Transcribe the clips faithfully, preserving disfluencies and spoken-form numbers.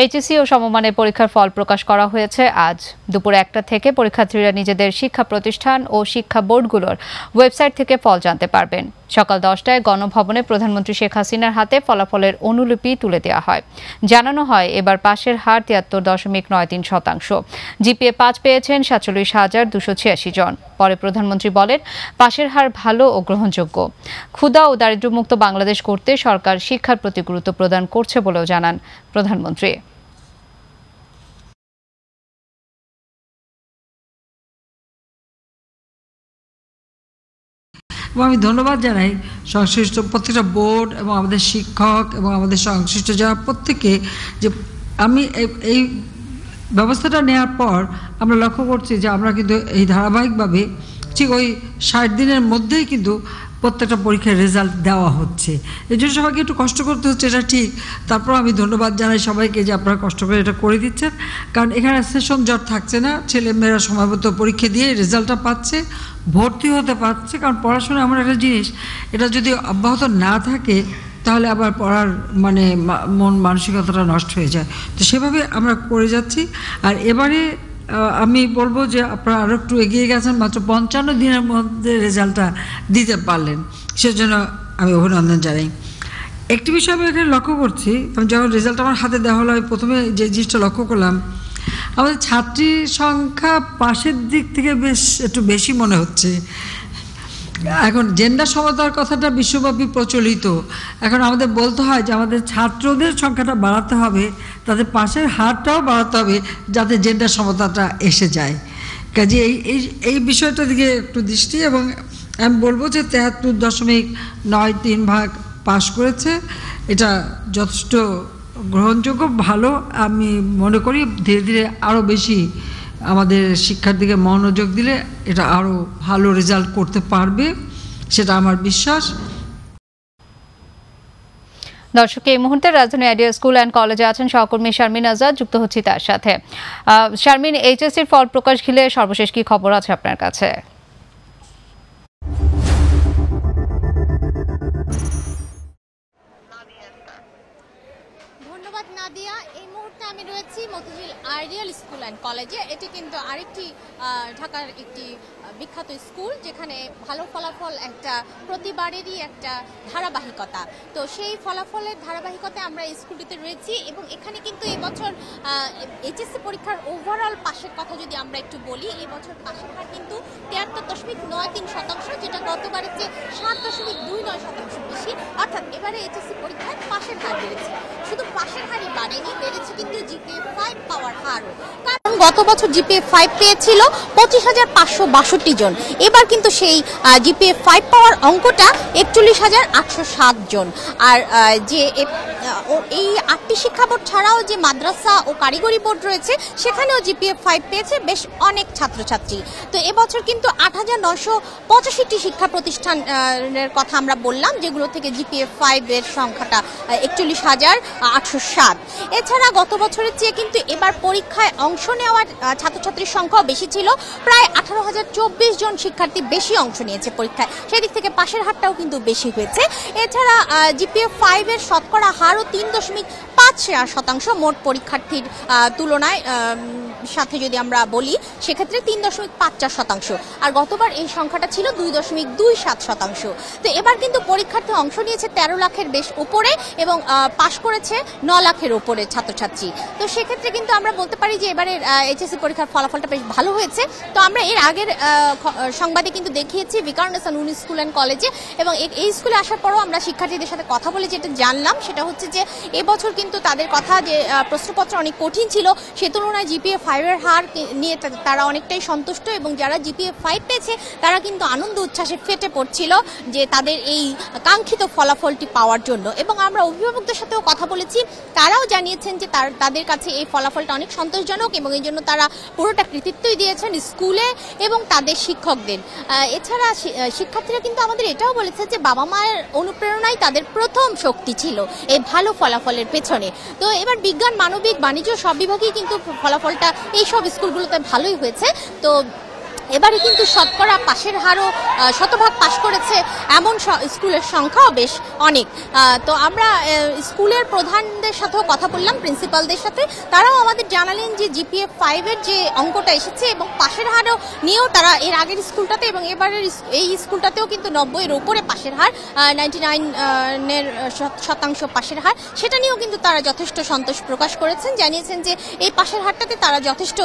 HSC ও সমমানের পরীক্ষার ফল প্রকাশ করা হয়েছে আজ দুপুর একটা থেকে পরীক্ষার্থীরা নিজেদের শিক্ষা প্রতিষ্ঠান ও শিক্ষা বোর্ডগুলোর ওয়েবসাইট থেকে ফল জানতে পারবেন। সকাল দশটায় গণভবনে প্রধানমন্ত্রী শেখ হাসিনার হাতে ফলাফলের অনুলিপি তুলে দেওয়া হয়। জানানো হয় এবার পাশের হার তিয়াত্তর দশমিক নয় তিন শতাংশ, জিপিএ পাঁচ পেয়েছেন সাতচল্লিশ হাজার দুশো ছিয়াশি জন। পরে প্রধানমন্ত্রী বলেন পাশের হার ভালো ও গ্রহণযোগ্য। ক্ষুধা ও দারিদ্র্যমুক্ত বাংলাদেশ করতে সরকার শিক্ষার প্রতি গুরুত্ব প্রদান করছে বলেও জানান প্রধানমন্ত্রী। এবং আমি ধন্যবাদ জানাই সংশ্লিষ্ট প্রত্যেকটা বোর্ড এবং আমাদের শিক্ষক এবং আমাদের সংশ্লিষ্ট যারা প্রত্যেকে, যে আমি এই ব্যবস্থাটা নেওয়ার পর আমরা লক্ষ্য করছি যে আমরা কিন্তু এই ধারাবাহিকভাবে ঠিক ওই ষাট দিনের মধ্যেই কিন্তু প্রত্যেকটা পরীক্ষার রেজাল্ট দেওয়া হচ্ছে। এই জন্য সবাইকে একটু কষ্ট করতে হচ্ছে, এটা ঠিক। তারপর আমি ধন্যবাদ জানাই সবাইকে যে আপনারা কষ্ট করে এটা করে দিচ্ছেন, কারণ এখানে সেশন জট থাকছে না, ছেলেমেয়েরা সময়মতো পরীক্ষা দিয়ে রেজাল্টটা পাচ্ছে, ভর্তি হতে পারছে। কারণ পড়াশোনা এমন একটা জিনিস, এটা যদি অব্যাহত না থাকে তাহলে আবার পড়ার মানে মন মানসিকতাটা নষ্ট হয়ে যায়। তো সেভাবে আমরা করে যাচ্ছি। আর এবারে আমি বলবো যে আপনারা আরও একটু এগিয়ে গেছেন, মাত্র পঞ্চান্ন দিনের মধ্যে রেজাল্টটা দিতে পারলেন, সেজন্য আমি অভিনন্দন জানাই। একটি বিষয় আমি এখানে লক্ষ্য করছি, যখন রেজাল্ট আমার হাতে দেওয়া হলো আমি প্রথমে যে জিনিসটা লক্ষ্য করলাম, আমাদের ছাত্রী সংখ্যা পাশের দিক থেকে বেশ একটু বেশি মনে হচ্ছে। এখন জেন্ডার সমতার কথাটা বিশ্বব্যাপী প্রচলিত, এখন আমাদের বলতে হয় যে আমাদের ছাত্রদের সংখ্যাটা বাড়াতে হবে, তাদের পাশের হারটাও বাড়াতে হবে যাতে জেন্ডার সমতাটা এসে যায়। কাজে এই এই বিষয়টার দিকে একটু দৃষ্টি। এবং আমি বলবো যে তেহাত্তর দশমিক নয় তিন ভাগ পাশ করেছে, এটা যথেষ্ট গ্রহণযোগ্য, ভালো। আমি মনে করি ধীরে ধীরে আরও বেশি আমাদের শিক্ষার দিকে মনোযোগ দিলে এটা আরও ভালো রেজাল্ট করতে পারবে, সেটা আমার বিশ্বাস। দর্শক, এই মুহূর্তে রাজধানী আইডিয়া স্কুল অ্যান্ড কলেজে আছেন সহকর্মী শারমিন আজাদ, যুক্ত হচ্ছি তার সাথে। শারমিন, এইচএসসির ফল প্রকাশ ঘিরে সর্বশেষ কি খবর আছে আপনার কাছে? আইডিয়াল স্কুল অ্যান্ড কলেজে, এটি কিন্তু আরেকটি ঢাকার একটি বিখ্যাত স্কুল যেখানে ভালো ফলাফল একটা প্রতিবারেরই একটা ধারাবাহিকতা। তো সেই ফলাফলের ধারাবাহিকতায় আমরা এই স্কুলটিতে রয়েছি এবং এখানে কিন্তু এবছর এইচএসসি পরীক্ষার ওভারঅল পাশের কথা যদি আমরা একটু বলি, এবছর পাশের হার কিন্তু তিয়াত্তর দশমিক নয় তিন শতাংশ, যেটা গতবারের চেয়ে সাত দশমিক দুই নয় শতাংশ বেশি। অর্থাৎ এবারে এইচএসসি পরীক্ষায় পাশের হার বেড়েছে। শুধু পাশের হারই বাড়েনি, বেড়েছে কিন্তু জিপিএ ফাইভ পাওয়ার হার। কারণ গত বছর জিপিএ ফাইভ পেয়েছিল পঁচিশ হাজার পাঁচশো বাষট্টি জন, এবার কিন্তু সেই জিপিএ ফাইভ পাওয়ার অঙ্কটা একচল্লিশ হাজার আটশো সাত জন। আর যে এই আটটি শিক্ষা বোর্ড ছাড়াও যে মাদ্রাসা ও কারিগরি বোর্ড রয়েছে সেখানেও জিপিএ ফাইভ পেয়েছে বেশ অনেক ছাত্রছাত্রী। তো এবছর কিন্তু আট হাজার নশো পঁচাশিটি শিক্ষা প্রতিষ্ঠানের কথা আমরা বললাম, যেগুলো থেকে জিপিএ ফাইভের সংখ্যাটা একচল্লিশ হাজার আটশো সাত। এছাড়া গত বছরের চেয়ে কিন্তু এবার পরীক্ষায় অংশ নেওয়ার ছাত্রছাত্রীর সংখ্যাও বেশি ছিল, প্রায় আঠারো হাজার চব্বিশ জন শিক্ষার্থী বেশি অংশ নিয়েছে পরীক্ষায়, সেদিক থেকে পাশের হারটাও কিন্তু বেশি হয়েছে। এছাড়া জিপিএ ফাইভের শতকরা হারও তিন দশমিক পাঁচ শতাংশ মোট পরীক্ষার্থীর তুলনায় সাথে যদি আমরা বলি, সেক্ষেত্রে তিন দশমিক পাঁচ চার শতাংশ। আর গতবার এই সংখ্যাটা ছিল দুই দশমিক দুই সাত শতাংশ। তো এবার কিন্তু পরীক্ষার্থী অংশ নিয়েছে তেরো লাখের বেশ উপরে এবং পাশ করেছে ন লাখের উপরে ছাত্রছাত্রী। তো সেক্ষেত্রে কিন্তু আমরা বলতে পারি যে এবারের এইচএসসি পরীক্ষার ফলাফলটা বেশ ভালো হয়েছে। তো আমরা এর আগের সংবাদে কিন্তু দেখিয়েছি বিকারুননিসা নূন স্কুল অ্যান্ড কলেজে, এবং এই স্কুলে আসার পরও আমরা শিক্ষার্থীদের সাথে কথা বলে যেটা জানলাম সেটা হচ্ছে যে এবছর কিন্তু তাদের কথা যে প্রশ্নপত্র অনেক কঠিন ছিল, সে তুলনায় জিপিএ ফাইভের হার নিয়ে তারা অনেকটাই সন্তুষ্ট। এবং যারা জিপিএ ফাইভ পেয়েছে তারা কিন্তু আনন্দ উচ্ছ্বাসে ফেটে পড়ছিল যে তাদের এই কাঙ্ক্ষিত ফলাফলটি পাওয়ার জন্য। এবং আমরা অভিভাবকদের সাথেও কথা বলেছি, তারাও জানিয়েছেন যে তাদের কাছে এই ফলাফলটা অনেক সন্তোষজনক এবং এই জন্য তারা পুরোটা কৃতিত্বই দিয়েছেন স্কুলে এবং তাদের শিক্ষকদের। এছাড়া শিক্ষার্থীরা কিন্তু আমাদের এটাও বলেছে যে বাবা মায়ের অনুপ্রেরণাই তাদের প্রথম শক্তি ছিল এই ভালো ফলাফলের পেছনে। তো এবার বিজ্ঞান, মানবিক, বাণিজ্য সব বিভাগেই কিন্তু ফলাফলটা এইসব স্কুলগুলোতে ভালোই হয়েছে। তো এবারে কিন্তু শতকরা পাশের হারও শতভাগ পাশ করেছে এমন স্কুলের সংখ্যাও বেশ অনেক। তো আমরা স্কুলের প্রধানদের সাথেও কথা বললাম, প্রিন্সিপালদের সাথে, তারাও আমাদের জানালেন যে জিপিএ ফাইভ এর যে অঙ্কটা এসেছে এবং পাশের হারও নিয়েও তারা এর আগের স্কুলটাতে এবং এবারের এই স্কুলটাতেও কিন্তু নব্বইয়ের উপরে পাশের হার, নাইনটি নাইনের শতাংশ পাশের হার, সেটা নিয়েও কিন্তু তারা যথেষ্ট সন্তোষ প্রকাশ করেছেন, জানিয়েছেন যে এই পাশের হারটাতে তারা যথেষ্ট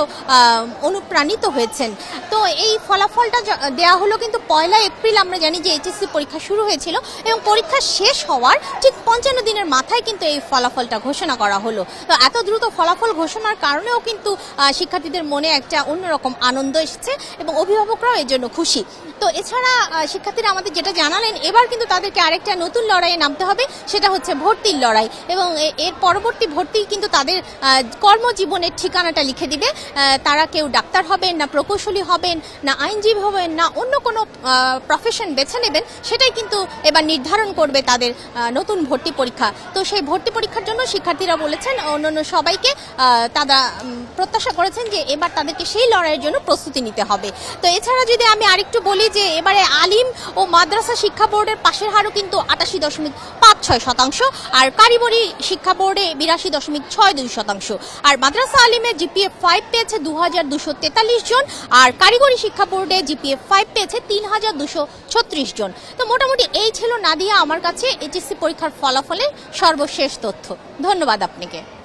অনুপ্রাণিত হয়েছেন। তো এই ফলাফলটা দেওয়া হলো কিন্তু পয়লা এপ্রিল। আমরা জানি যে এইচএসসি পরীক্ষা শুরু হয়েছিল এবং পরীক্ষা শেষ হওয়ার ঠিক পঞ্চান্ন দিনের মাথায় কিন্তু এই ফলাফলটা ঘোষণা করা হলো। তো এত দ্রুত ফলাফল ঘোষণার কারণেও কিন্তু শিক্ষার্থীদের মনে একটা অন্যরকম আনন্দ এসেছে এবং অভিভাবকরাও এর জন্য খুশি। তো এছাড়া শিক্ষার্থীরা আমাদের যেটা জানালেন, এবার কিন্তু তাদেরকে আরেকটা নতুন লড়াইয়ে নামতে হবে, সেটা হচ্ছে ভর্তির লড়াই, এবং এর পরবর্তী ভর্তি কিন্তু তাদের কর্মজীবনের ঠিকানাটা লিখে দিবে। তারা কেউ ডাক্তার হবেন, না প্রকৌশলী হবেন, না আইনজীবী হবেন, না অন্য কোনো প্রফেশন বেছে নেবেন, সেটাই কিন্তু এবার নির্ধারণ করবে তাদের নতুন ভর্তি পরীক্ষা। তো সেই ভর্তি পরীক্ষার জন্য শিক্ষার্থীরা বলেছেন অন্যান্য সবাইকে তারা প্রত্যাশা করেছেন যে এবার তাদেরকে সেই লড়াইয়ের জন্য প্রস্তুতি নিতে হবে। তো এছাড়া যদি আমি আরেকটু বলি যে এবারে আলিম ও মাদ্রাসা শিক্ষা বোর্ডের পাশের হারও কিন্তু আটাশি দশমিক পাঁচ ছয় শতাংশ, আর কারিগরি শিক্ষা বোর্ডে বিরাশি দশমিক ছয় দুই শতাংশ, আর মাদ্রাসা আলিমের জিপিএ ফাইভ পেয়েছে দু হাজার দুশো তেতাল্লিশ জন, আর কারিগরি শিক্ষা বোর্ডে জিপিএ ফাইভ পেয়েছে তিন হাজার দুশো ছত্রিশ জন। তো মোটামুটি এই ছিল নাদিয়া আমার কাছে এইচএসসি পরীক্ষার ফলাফলের সর্বশেষ তথ্য। ধন্যবাদ আপনাকে।